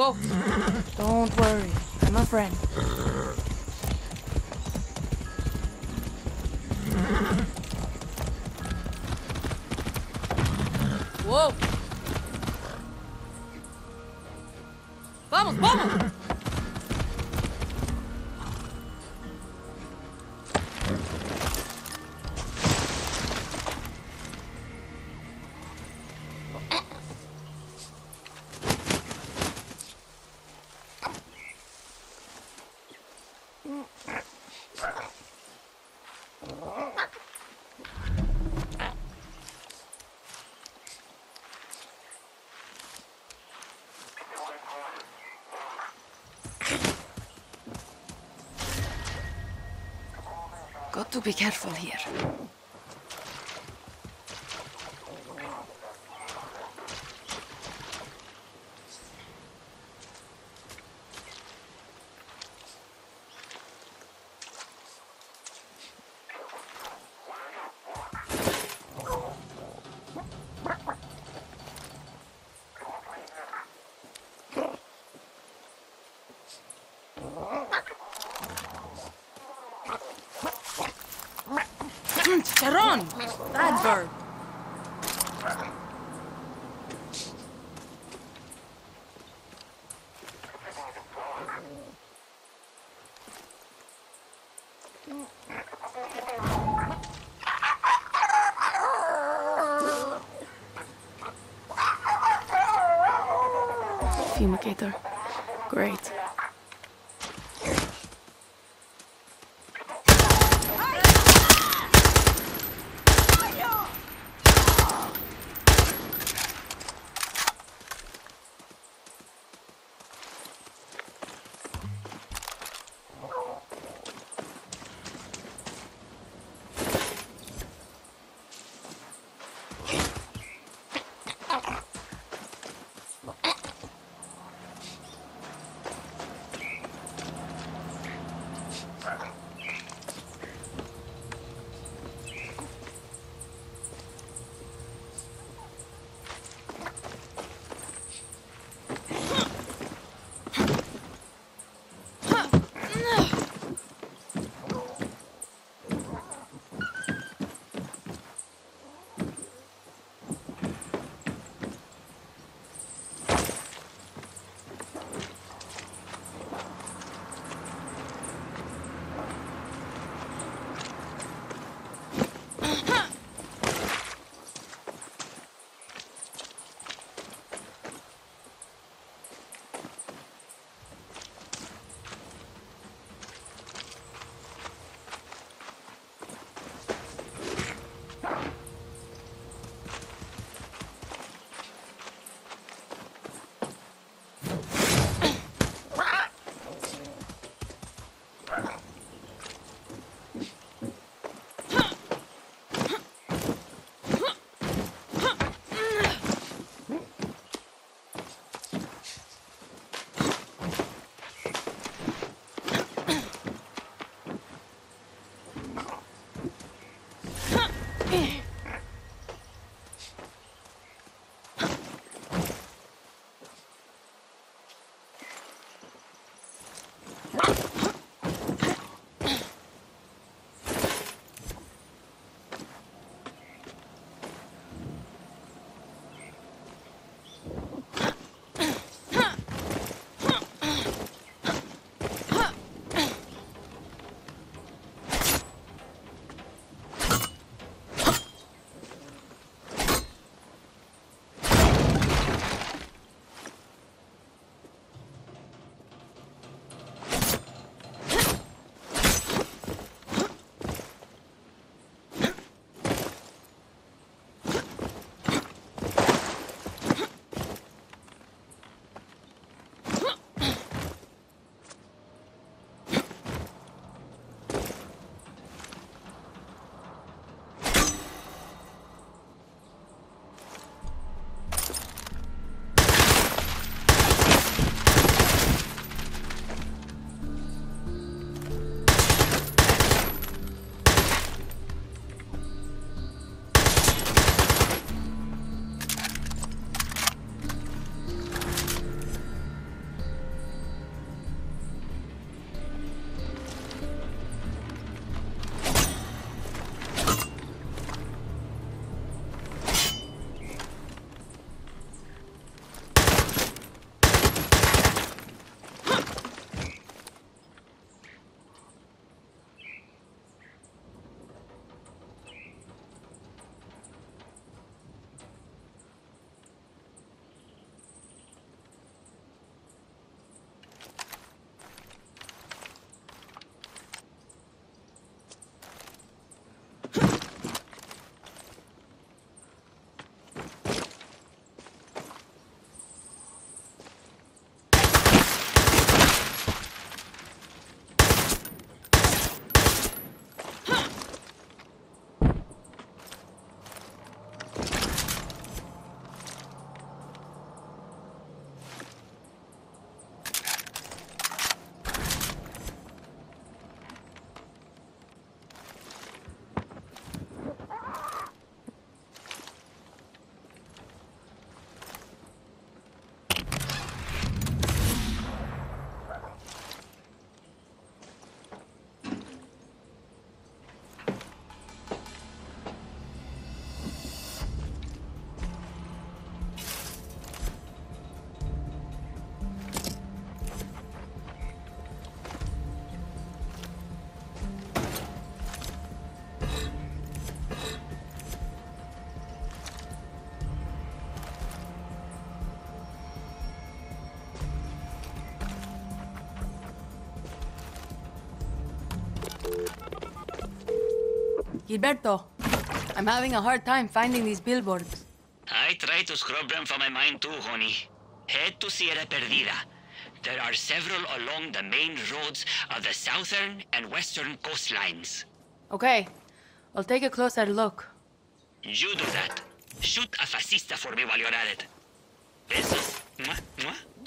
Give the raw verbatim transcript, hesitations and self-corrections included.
Go. Don't worry. I'm a friend. Whoa. Vamos, vamos. Got to be careful here. Sharon! Bad bird! Fumigator. Great. Gilberto, I'm having a hard time finding these billboards. I try to scrub them from my mind too, honey. Head to Sierra Perdida. There are several along the main roads of the southern and western coastlines. Okay. I'll take a closer look. You do that. Shoot a fascista for me while you're at it. Besos. Mwah, mwah.